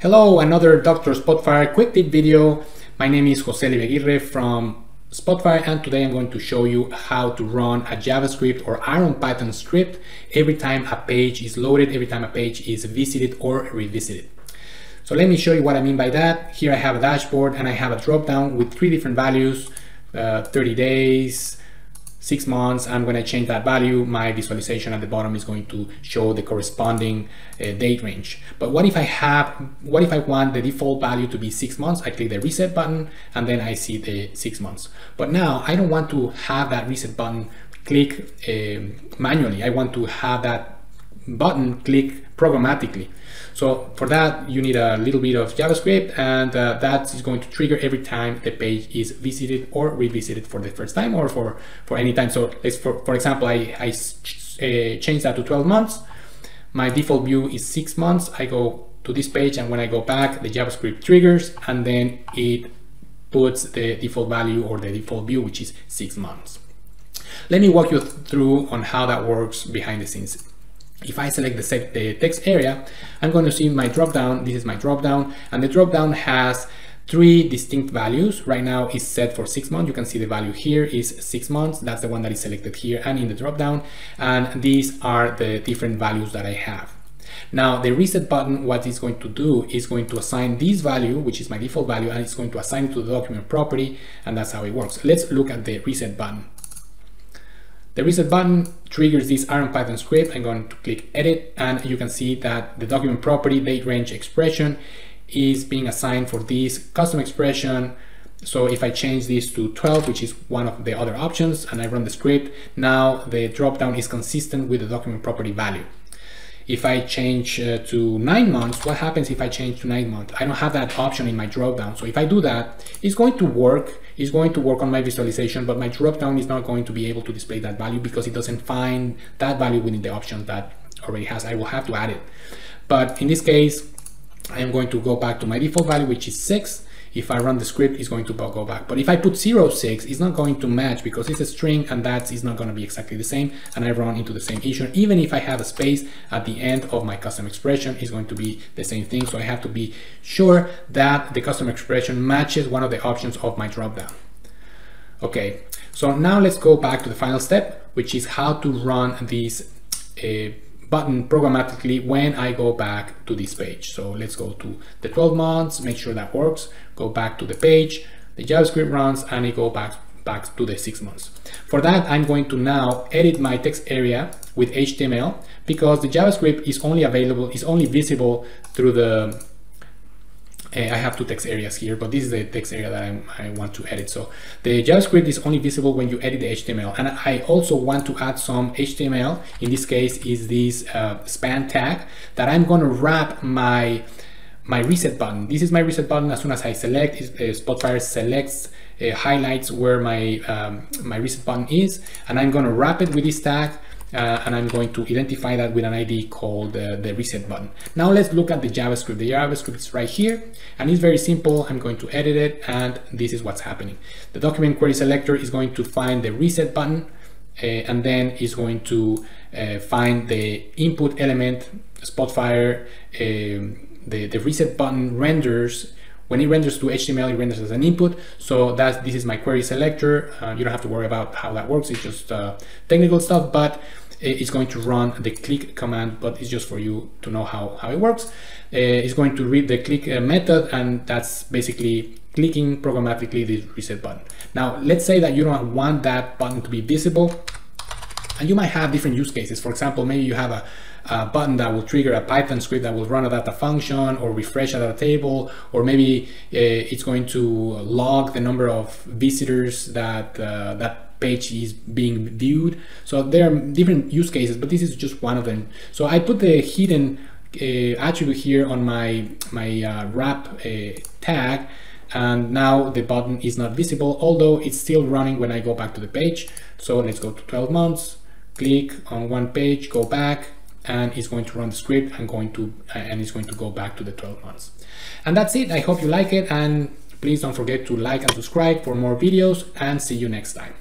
Hello, another Dr. Spotfire quick tip video. My name is José Libeguirre from Spotfire, and today I'm going to show you how to run a JavaScript or IronPython script every time a page is loaded, every time a page is visited or revisited. So let me show you what I mean by that. Here I have a dashboard and I have a dropdown with three different values, 30 days, 6 months. I'm going to change that value. My visualization at the bottom is going to show the corresponding date range. But what if I want the default value to be 6 months? I click the reset button and then I see the 6 months. But now I don't want to have that reset button click manually. I want to have that button click programmatically. So for that, you need a little bit of JavaScript, and that is going to trigger every time the page is visited or revisited for the first time, or for any time. So let's, for example, I change that to 12 months. My default view is 6 months. I go to this page, and when I go back, the JavaScript triggers, and then it puts the default value or the default view, which is 6 months. Let me walk you through on how that works behind the scenes. If I select the text area, I'm going to see my dropdown. This is my dropdown, and the dropdown has three distinct values. Right now it's set for 6 months. You can see the value here is 6 months. That's the one that is selected here and in the dropdown. And these are the different values that I have. Now the reset button, what it's going to do is going to assign this value, which is my default value, and it's going to assign it to the document property, and that's how it works. Let's look at the reset button. The reset button triggers this IronPython script. I'm going to click edit, and you can see that the document property date range expression is being assigned for this custom expression. So if I change this to 12, which is one of the other options, and I run the script, now the dropdown is consistent with the document property value. If I change to 9 months, what happens if I change to 9 months? I don't have that option in my dropdown. So if I do that, it's going to work. It's going to work on my visualization, but my dropdown is not going to be able to display that value because it doesn't find that value within the option that already has. I will have to add it. But in this case, I am going to go back to my default value, which is 6. If I run the script, it's going to go back. But if I put 0, 6, it's not going to match because it's a string, and that is not going to be exactly the same. And I run into the same issue. Even if I have a space at the end of my custom expression, it's going to be the same thing. So I have to be sure that the custom expression matches one of the options of my dropdown. Okay, so now let's go back to the final step, which is how to run this button programmatically when I go back to this page. So let's go to the 12 months, make sure that works, go back to the page, the JavaScript runs, and it goes back to the 6 months. For that, I'm going to now edit my text area with HTML because the JavaScript is only available, is only visible through the, I have two text areas here, but this is the text area that I want to edit. So the JavaScript is only visible when you edit the HTML. And I also want to add some HTML. In this case is this span tag that I'm going to wrap my reset button. This is my reset button. As soon as I select, Spotfire selects, highlights where my reset button is, and I'm going to wrap it with this tag. And I'm going to identify that with an ID called the reset button. Now let's look at the JavaScript. The JavaScript is right here, and it's very simple. I'm going to edit it, and this is what's happening. The document query selector is going to find the reset button, and then is going to find the input element, Spotfire, the reset button renders. When it renders to HTML, it renders as an input. So this is my query selector. You don't have to worry about how that works. It's just technical stuff, but it's going to run the click command, but it's just for you to know how it works. It's going to read the click method, and that's basically clicking programmatically the reset button. Now, let's say that you don't want that button to be visible, and you might have different use cases. For example, maybe you have a button that will trigger a Python script that will run a data function or refresh a data table, or maybe it's going to log the number of visitors that that page is being viewed. So there are different use cases, but this is just one of them. So I put the hidden attribute here on my wrap tag, and now the button is not visible, although it's still running when I go back to the page. So let's go to 12 months, click on one page, go back, and it's going to run the script and it's going to go back to the 12 months. And that's it. I hope you like it, and please don't forget to like and subscribe for more videos, and see you next time.